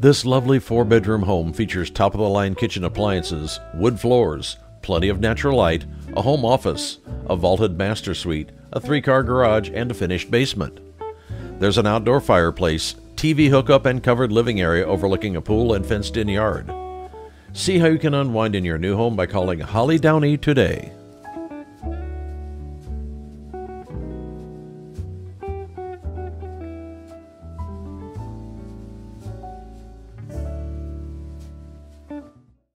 This lovely four-bedroom home features top-of-the-line kitchen appliances, wood floors, plenty of natural light, a home office, a vaulted master suite, a three-car garage, and a finished basement. There's an outdoor fireplace, TV hookup, and covered living area overlooking a pool and fenced-in yard. See how you can unwind in your new home by calling Holly Downey today.